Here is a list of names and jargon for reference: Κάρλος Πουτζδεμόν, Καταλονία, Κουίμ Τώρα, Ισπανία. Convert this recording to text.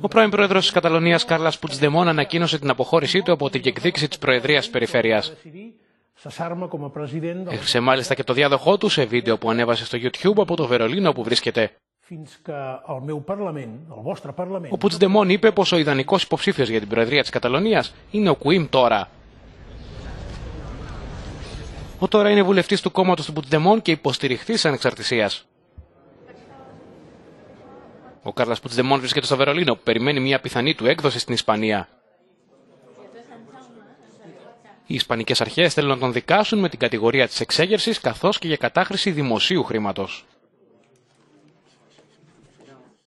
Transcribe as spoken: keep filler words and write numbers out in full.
Ο πρώην πρόεδρος της Καταλωνίας Κάρλος Πουτζδεμόν ανακοίνωσε την αποχώρησή του από την διεκδίκηση της Προεδρίας της Περιφέρειας. Έχρισε μάλιστα και το διάδοχό του σε βίντεο που ανέβασε στο YouTube από το Βερολίνο όπου βρίσκεται. Ο Πουτζδεμόν είπε πως ο ιδανικός υποψήφιος για την Προεδρία της Καταλωνίας είναι ο Κουίμ Τώρα. Ο Τώρα είναι βουλευτής του κόμματος του Πουτζδεμόν και υποστηριχτής ανεξαρτησίας. Ο Κάρλος Πουτζδεμόν βρίσκεται στο Βερολίνο που περιμένει μια πιθανή του έκδοση στην Ισπανία. Οι ισπανικές αρχές θέλουν να τον δικάσουν με την κατηγορία της εξέγερσης καθώς και για κατάχρηση δημοσίου χρήματος.